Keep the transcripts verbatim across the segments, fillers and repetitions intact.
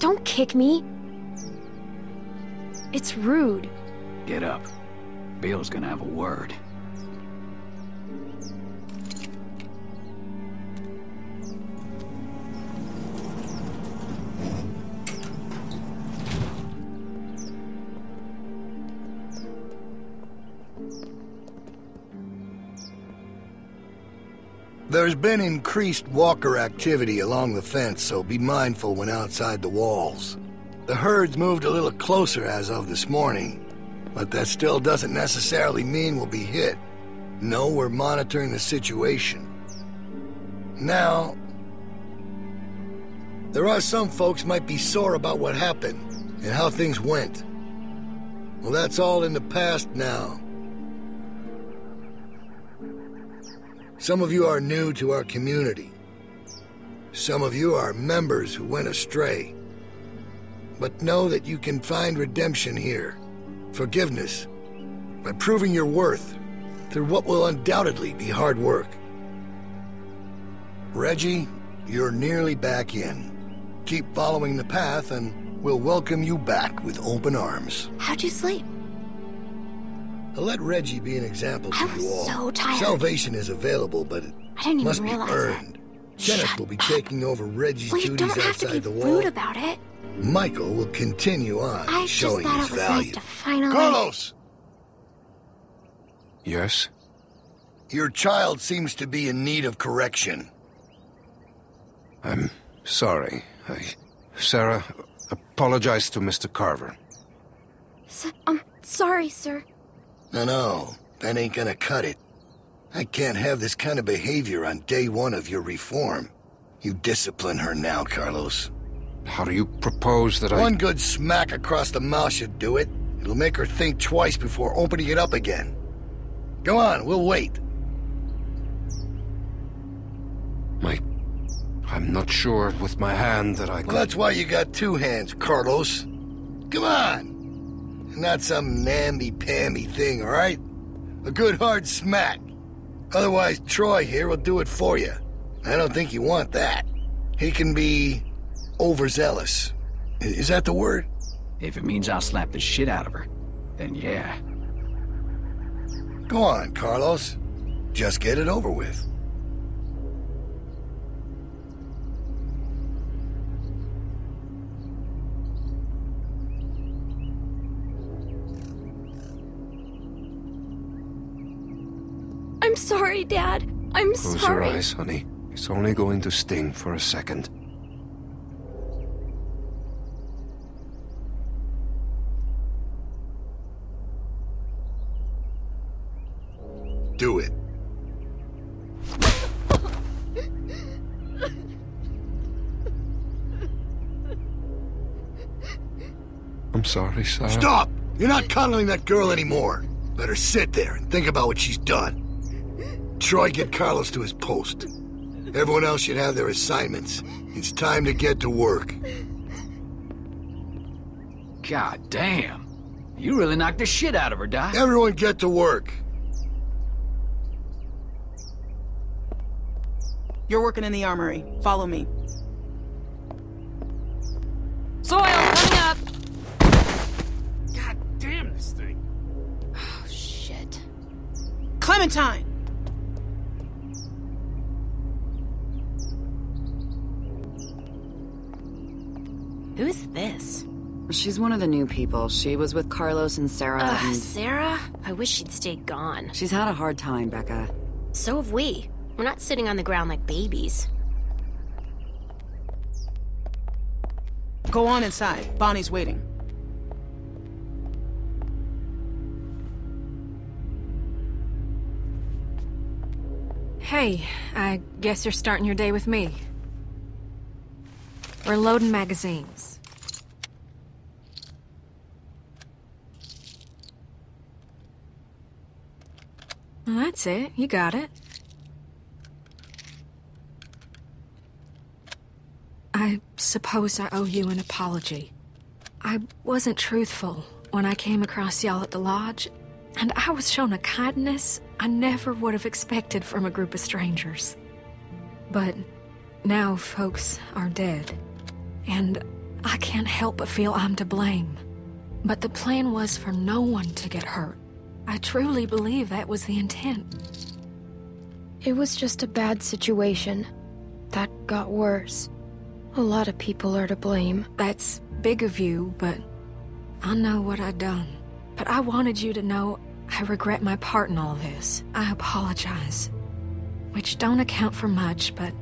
Don't kick me. It's rude. Get up. Bill's gonna have a word. There's been increased walker activity along the fence, so be mindful when outside the walls. The herd's moved a little closer as of this morning, but that still doesn't necessarily mean we'll be hit. No, we're monitoring the situation. Now, there are some folks might be sore about what happened and how things went. Well, that's all in the past now. Some of you are new to our community. Some of you are members who went astray. But know that you can find redemption here, forgiveness, by proving your worth through what will undoubtedly be hard work. Reggie, you're nearly back in. Keep following the path and we'll welcome you back with open arms. How'd you sleep? I'll let Reggie be an example to you all. I'm so tired. Salvation is available, but it I didn't even must be earned. Kenneth will be up. taking over Reggie's well, duties outside the wall. Rude about it. Michael will continue on I showing his value. Nice Carlos! Yes? Your child seems to be in need of correction. I'm sorry. I, Sarah, apologize to Mister Carver. So, I'm sorry, sir. No, no, that ain't gonna cut it. I can't have this kind of behavior on day one of your reform. You discipline her now, Carlos. How do you propose that I... One good smack across the mouth should do it. It'll make her think twice before opening it up again. Go on, we'll wait. My... I'm not sure with my hand that I... Well, that's why you got two hands, Carlos. Come on! Not some namby-pamby thing, all right? A good hard smack. Otherwise, Troy here will do it for you. I don't think you want that. He can be overzealous. Is that the word? If it means I'll slap the shit out of her, then yeah. Go on, Carlos. Just get it over with. I'm sorry, Dad. I'm sorry. Close your eyes, honey. It's only going to sting for a second. Do it. I'm sorry, Sarah. Stop! You're not cuddling that girl anymore. Let her sit there and think about what she's done. Troy, get Carlos to his post. Everyone else should have their assignments. It's time to get to work. God damn. You really knocked the shit out of her, Doc. Everyone get to work. You're working in the armory. Follow me. Soil coming up! God damn this thing. Oh, shit. Clementine! Who's this? She's one of the new people. She was with Carlos and Sarah. Ugh, and... Sarah? I wish she'd stayed gone. She's had a hard time, Becca. So have we. We're not sitting on the ground like babies. Go on inside. Bonnie's waiting. Hey, I guess you're starting your day with me. We're loading magazines. Well, that's it. You got it. I suppose I owe you an apology. I wasn't truthful when I came across y'all at the lodge, and I was shown a kindness I never would have expected from a group of strangers. But now folks are dead. And I can't help but feel I'm to blame. But the plan was for no one to get hurt. I truly believe that was the intent. It was just a bad situation. That got worse. A lot of people are to blame. That's big of you, but I know what I've done. But I wanted you to know I regret my part in all this. I apologize. Which don't account for much, but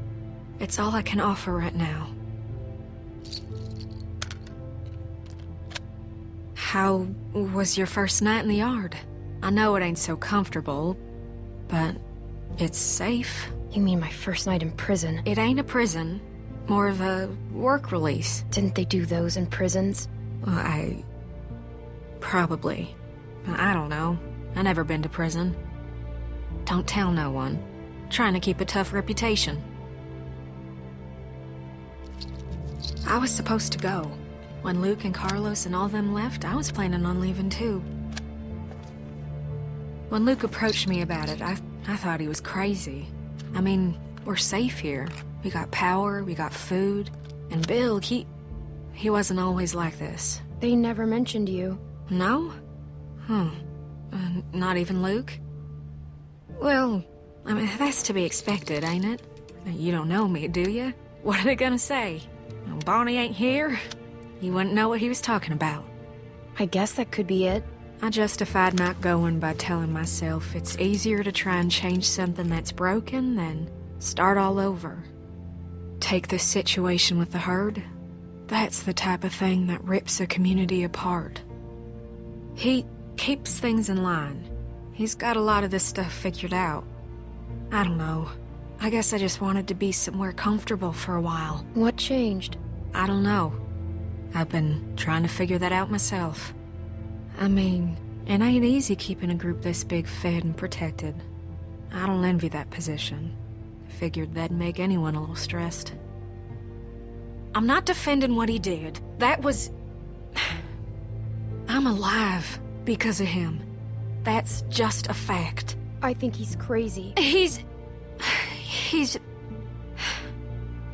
it's all I can offer right now. How was your first night in the yard? I know it ain't so comfortable, but it's safe. You mean my first night in prison? It ain't a prison. More of a work release. Didn't they do those in prisons? Well, I... probably. I don't know. I never been to prison. Don't tell no one. Trying to keep a tough reputation. I was supposed to go. When Luke and Carlos and all them left, I was planning on leaving too. When Luke approached me about it, I, I thought he was crazy. I mean, we're safe here. We got power, we got food, and Bill, he... he wasn't always like this. They never mentioned you. No? Hmm. Uh, not even Luke? Well, I mean, that's to be expected, ain't it? You don't know me, do you? What are they gonna say? Well, Bonnie ain't here? You wouldn't know what he was talking about. I guess that could be it. I justified not going by telling myself it's easier to try and change something that's broken than start all over. Take this situation with the herd. That's the type of thing that rips a community apart. He keeps things in line. He's got a lot of this stuff figured out. I don't know. I guess I just wanted to be somewhere comfortable for a while. What changed? I don't know. I've been trying to figure that out myself. I mean, it ain't easy keeping a group this big fed and protected. I don't envy that position. Figured that'd make anyone a little stressed. I'm not defending what he did. That was... I'm alive because of him. That's just a fact. I think he's crazy. He's... he's...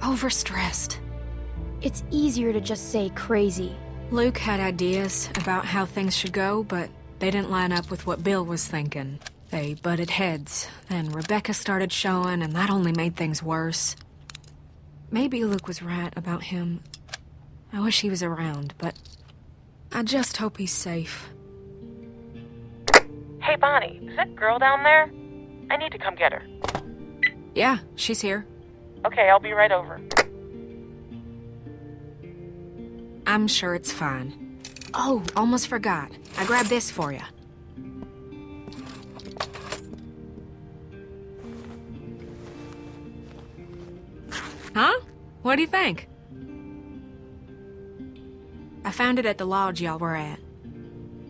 overstressed. It's easier to just say crazy. Luke had ideas about how things should go, but they didn't line up with what Bill was thinking. They butted heads, and Rebecca started showing, and that only made things worse. Maybe Luke was right about him. I wish he was around, but I just hope he's safe. Hey, Bonnie, is that girl down there? I need to come get her. Yeah, she's here. Okay, I'll be right over. I'm sure it's fine. Oh, almost forgot. I grabbed this for you. Huh? What do you think? I found it at the lodge y'all were at.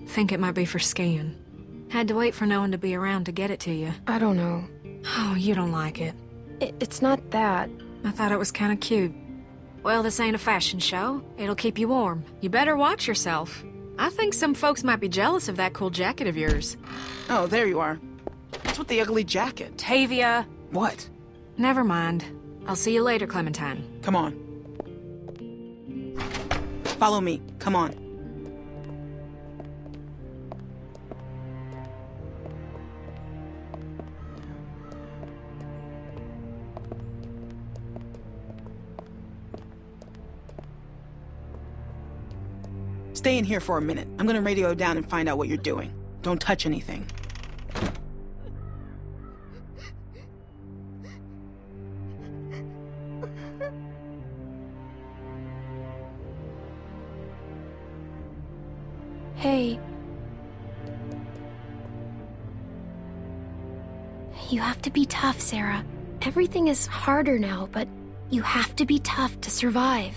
Think it might be for skiing. Had to wait for no one to be around to get it to you. I don't know. Oh, you don't like it. it it's not that. I thought it was kind of cute. Well, this ain't a fashion show. It'll keep you warm. You better watch yourself. I think some folks might be jealous of that cool jacket of yours. Oh, there you are. What's with the ugly jacket? Tavia! What? Never mind. I'll see you later, Clementine. Come on. Follow me. Come on. Stay in here for a minute. I'm gonna radio down and find out what you're doing. Don't touch anything. Hey. You have to be tough, Sarah. Everything is harder now, but you have to be tough to survive.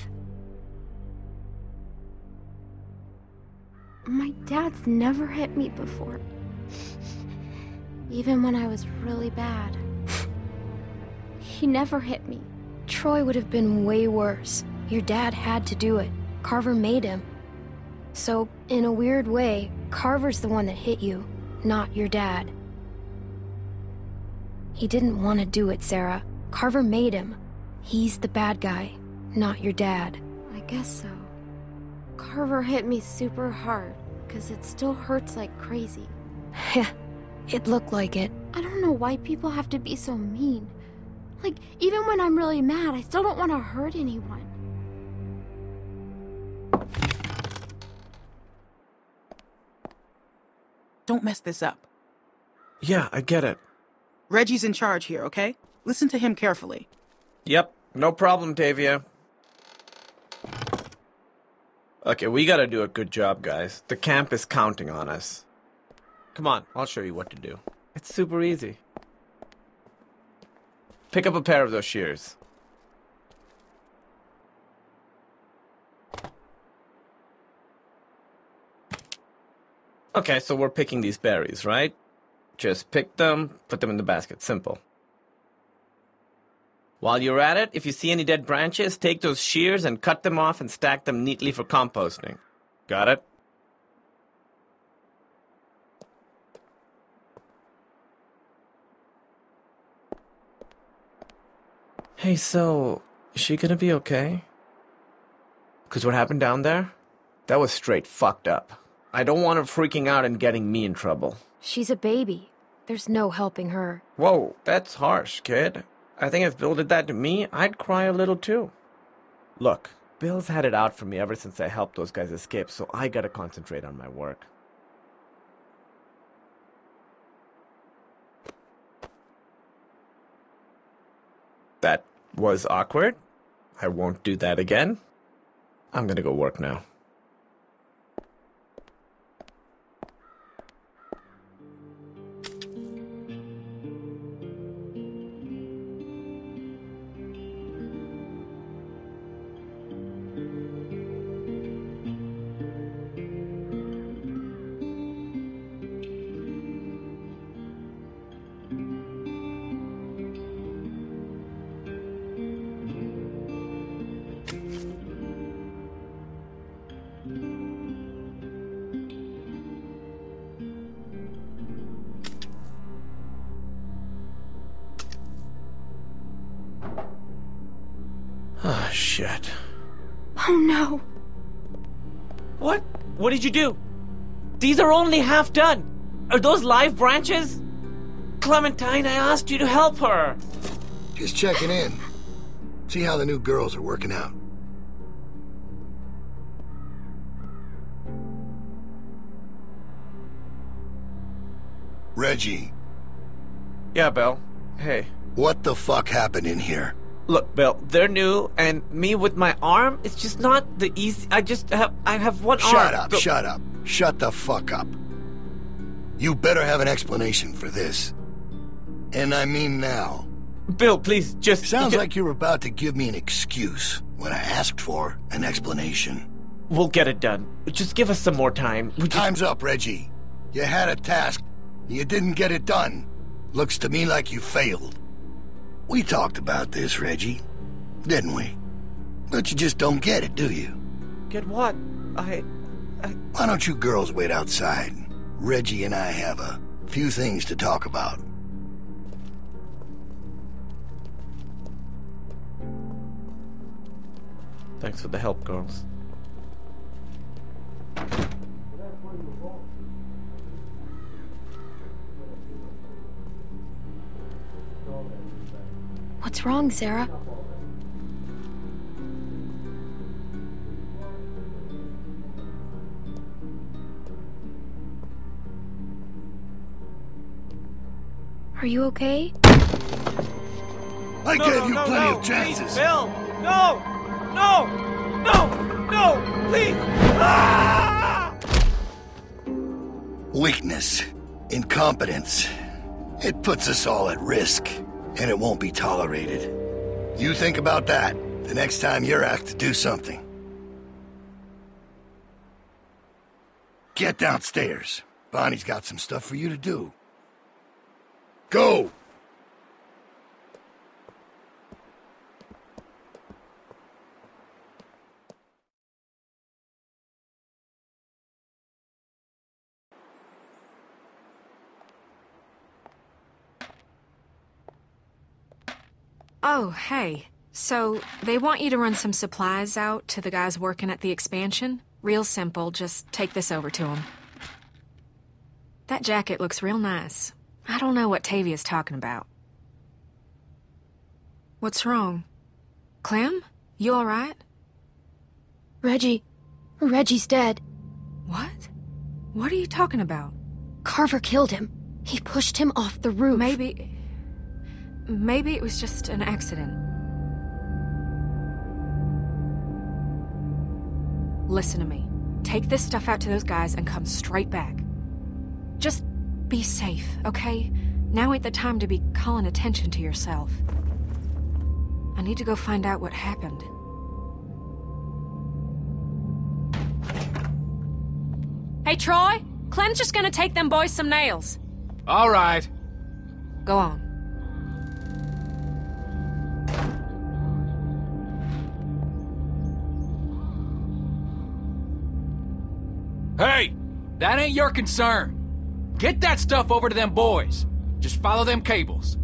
My dad's never hit me before. Even when I was really bad. He never hit me. Troy would have been way worse. Your dad had to do it. Carver made him. So, in a weird way, Carver's the one that hit you, not your dad. He didn't want to do it, Sarah. Carver made him. He's the bad guy, not your dad. I guess so. Carver hit me super hard, because it still hurts like crazy. Yeah, it looked like it. I don't know why people have to be so mean. Like, even when I'm really mad, I still don't want to hurt anyone. Don't mess this up. Yeah, I get it. Reggie's in charge here, okay? Listen to him carefully. Yep, no problem, Tavia. Okay, we gotta do a good job, guys. The camp is counting on us. Come on, I'll show you what to do. It's super easy. Pick up a pair of those shears. Okay, so we're picking these berries, right? Just pick them, put them in the basket. Simple. While you're at it, if you see any dead branches, take those shears and cut them off and stack them neatly for composting. Got it? Hey, so, is she gonna be okay? 'Cause what happened down there? That was straight fucked up. I don't want her freaking out and getting me in trouble. She's a baby. There's no helping her. Whoa, that's harsh, kid. I think if Bill did that to me, I'd cry a little too. Look, Bill's had it out for me ever since I helped those guys escape, so I gotta concentrate on my work. That was awkward. I won't do that again. I'm gonna go work now. Oh, shit. Oh, no. What? What did you do? These are only half done. Are those live branches? Clementine, I asked you to help her. Just checking in. See how the new girls are working out. Reggie. Yeah, Bill. Hey. What the fuck happened in here? Look, Bill, they're new, and me with my arm, it's just not the easy... I just have... I have one arm... Shut up, shut up. Shut the fuck up. You better have an explanation for this. And I mean now. Bill, please, just... Sounds like you're about to give me an excuse when I asked for an explanation. We'll get it done. Just give us some more time. Time's up, Reggie. You had a task, you didn't get it done. Looks to me like you failed. We talked about this, Reggie, didn't we? But you just don't get it, do you? Get what? I... I... Why don't you girls wait outside? Reggie and I have a few things to talk about. Thanks for the help, girls. What's wrong, Sarah? Are you okay? I no, gave no, you no, plenty no. of chances. Please, Bill! No! No! No! No! Please! Ah! Weakness. Incompetence. It puts us all at risk. And it won't be tolerated. You think about that the next time you're asked to do something. Get downstairs. Bonnie's got some stuff for you to do. Go! Oh, hey. So, they want you to run some supplies out to the guys working at the expansion? Real simple, just take this over to him. That jacket looks real nice. I don't know what Tavia's talking about. What's wrong? Clem? You all right? Reggie... Reggie's dead. What? What are you talking about? Carver killed him. He pushed him off the roof. Maybe... Maybe it was just an accident. Listen to me. Take this stuff out to those guys and come straight back. Just be safe, okay? Now ain't the time to be calling attention to yourself. I need to go find out what happened. Hey, Troy! Clem's just gonna take them boys some nails. All right. Go on. Hey! That ain't your concern. Get that stuff over to them boys. Just follow them cables.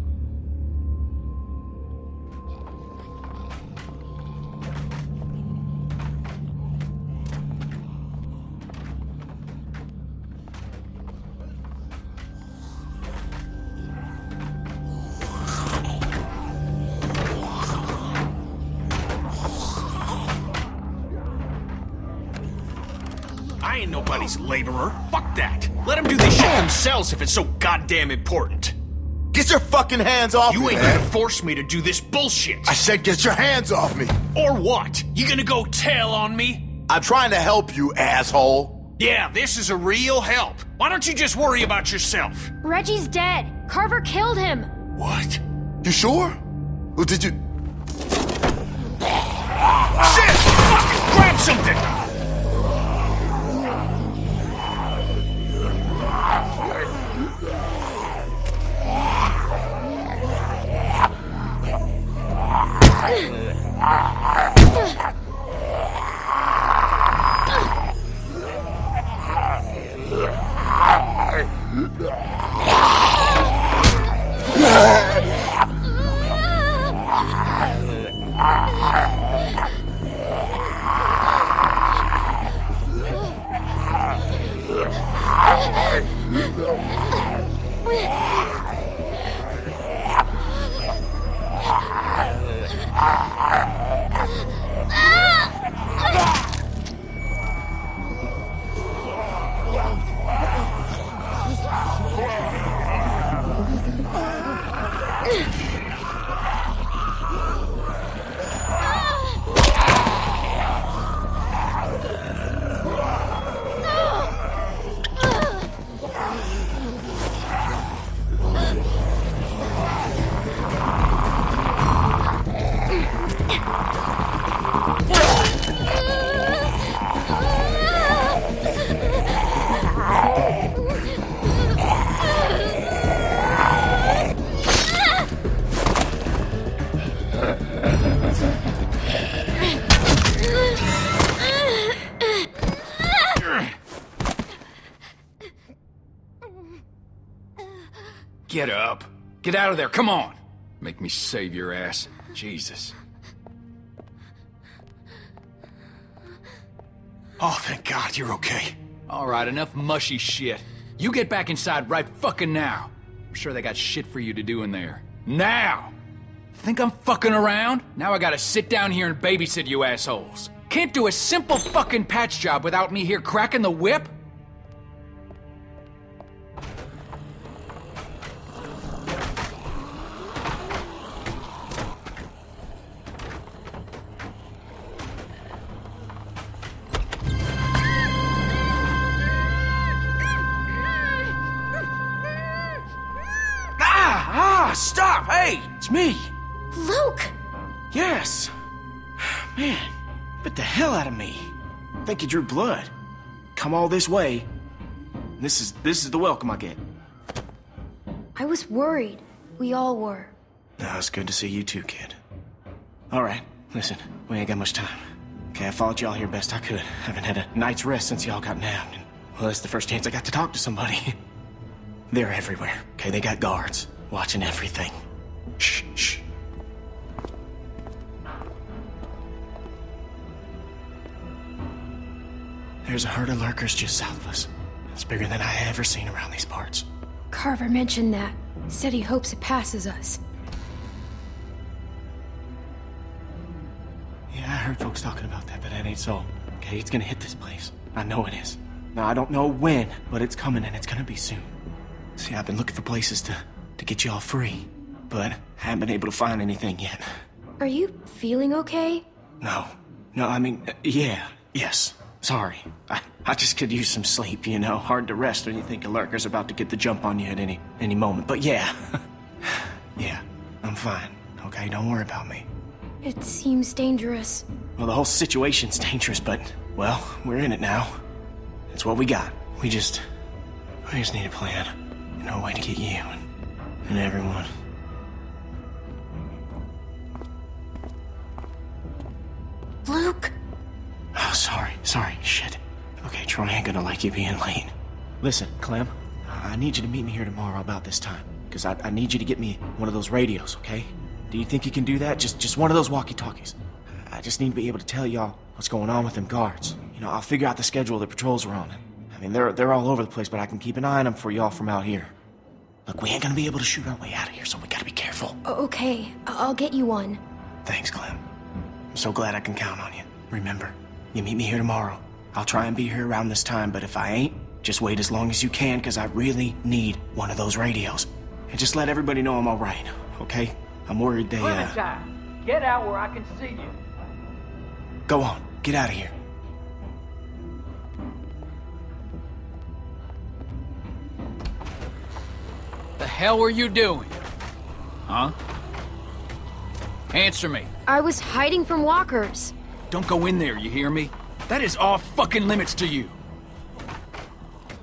Nobody's laborer. Fuck that. Let them do this shit themselves if it's so goddamn important. Get your fucking hands off me, man. You ain't gonna force me to do this bullshit. I said get your hands off me. Or what? You gonna go tell on me? I'm trying to help you, asshole. Yeah, this is a real help. Why don't you just worry about yourself? Reggie's dead. Carver killed him. What? You sure? Or did you... Shit! Fucking grab something! Get up. Get out of there. Come on. Make me save your ass. Jesus. Oh, thank God you're okay. All right, enough mushy shit. You get back inside right fucking now. I'm sure they got shit for you to do in there. Now! Think I'm fucking around? Now I gotta sit down here and babysit you assholes. Can't do a simple fucking patch job without me here cracking the whip? Stop! Hey! It's me! Luke! Yes! Man, bit the hell out of me. Think you drew blood. Come all this way. This is, this is the welcome I get. I was worried. We all were. No, it's good to see you too, kid. Alright, listen, we ain't got much time. Okay, I followed y'all here best I could. Haven't had a night's rest since y'all got nabbed. And, well, that's the first chance I got to talk to somebody. They're everywhere. Okay, they got guards. Watching everything. Shh, shh. There's a herd of lurkers just south of us. It's bigger than I ever seen around these parts. Carver mentioned that. Said he hopes it passes us. Yeah, I heard folks talking about that, but that ain't so. Okay, it's gonna hit this place. I know it is. Now, I don't know when, but it's coming and it's gonna be soon. See, I've been looking for places to, to get y'all free, but I haven't been able to find anything yet. Are you feeling okay? No. No, I mean, uh, yeah, yes. Sorry. I, I just could use some sleep, you know? Hard to rest when you think a lurker's about to get the jump on you at any, any moment. But yeah. Yeah, I'm fine. Okay, don't worry about me. It seems dangerous. Well, the whole situation's dangerous, but, well, we're in it now. It's what we got. We just... We just need a plan. And a way to get you and, and everyone. Luke! Oh, sorry, sorry, shit. Okay, Troy ain't gonna like you being late. Listen, Clem, I need you to meet me here tomorrow about this time, because I, I need you to get me one of those radios, okay? Do you think you can do that? Just just one of those walkie-talkies. I just need to be able to tell y'all what's going on with them guards. You know, I'll figure out the schedule the patrols are on. I mean, they're, they're all over the place, but I can keep an eye on them for y'all from out here. Look, we ain't gonna be able to shoot our way out of here, so we gotta be careful. Okay, I'll get you one. Thanks, Clem. I'm so glad I can count on you. Remember, you meet me here tomorrow. I'll try and be here around this time, but if I ain't, just wait as long as you can, because I really need one of those radios. And just let everybody know I'm all right, okay? I'm worried they, uh... Clementine, get out where I can see you. Go on, get out of here. The hell were you doing? Huh? Answer me. I was hiding from walkers. Don't go in there, you hear me? That is off fucking limits to you.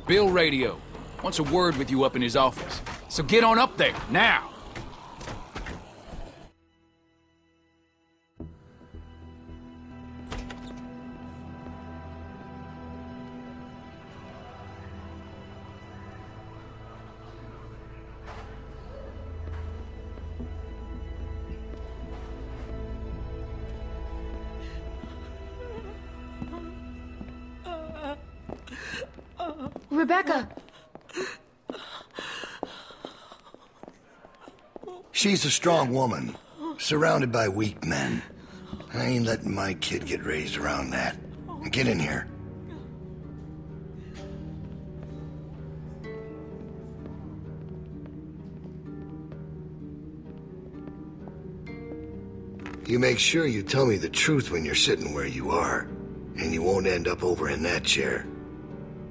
Bill Radio wants a word with you up in his office. So get on up there, now. Rebecca! She's a strong woman, surrounded by weak men. I ain't letting my kid get raised around that. Get in here. You make sure you tell me the truth when you're sitting where you are, and you won't end up over in that chair.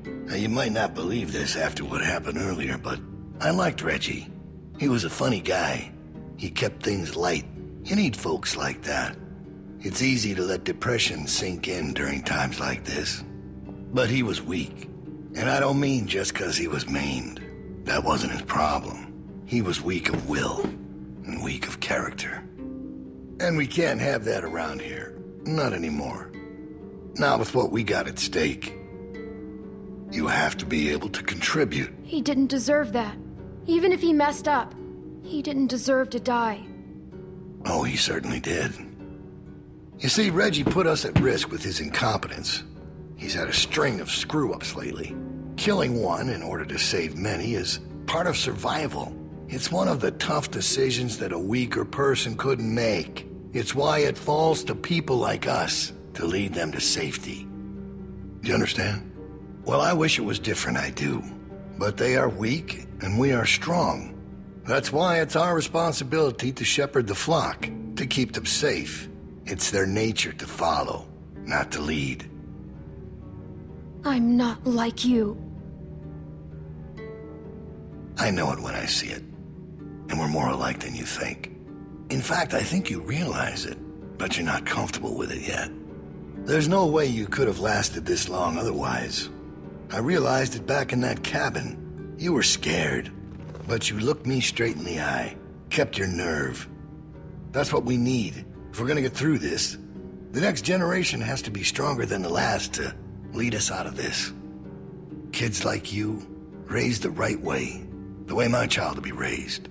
Now, you might not believe this after what happened earlier, but I liked Reggie. He was a funny guy. He kept things light. You need folks like that. It's easy to let depression sink in during times like this. But he was weak. And I don't mean just because he was maimed. That wasn't his problem. He was weak of will and weak of character. And we can't have that around here. Not anymore. Not with what we got at stake. You have to be able to contribute. He didn't deserve that. Even if he messed up, he didn't deserve to die. Oh, he certainly did. You see, Reggie put us at risk with his incompetence. He's had a string of screw-ups lately. Killing one in order to save many is part of survival. It's one of the tough decisions that a weaker person couldn't make. It's why it falls to people like us to lead them to safety. Do you understand? Well, I wish it was different, I do. But they are weak, and we are strong. That's why it's our responsibility to shepherd the flock, to keep them safe. It's their nature to follow, not to lead. I'm not like you. I know it when I see it. And we're more alike than you think. In fact, I think you realize it, but you're not comfortable with it yet. There's no way you could have lasted this long otherwise. I realized it back in that cabin. You were scared, but you looked me straight in the eye, kept your nerve. That's what we need if we're gonna get through this. The next generation has to be stronger than the last to lead us out of this. Kids like you, raised the right way, the way my child will be raised.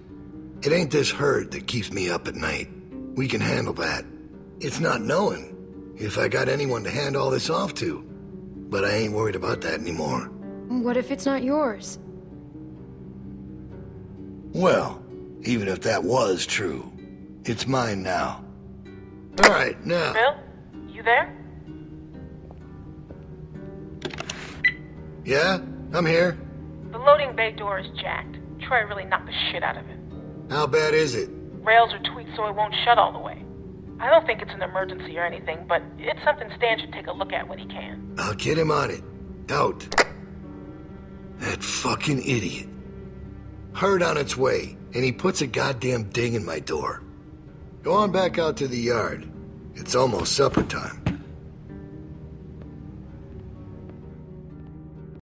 It ain't this herd that keeps me up at night. We can handle that. It's not knowing if I got anyone to hand all this off to. but I ain't worried about that anymore. What if it's not yours? Well, even if that was true, it's mine now. All right, now... Bill, you there? Yeah, I'm here. The loading bay door is jacked. Troy really knocked the shit out of it. How bad is it? Rails are tweaked so it won't shut all the way. I don't think it's an emergency or anything, but it's something Stan should take a look at when he can. I'll get him on it. Out. That fucking idiot. Herd on its way, and he puts a goddamn ding in my door. Go on back out to the yard. It's almost supper time.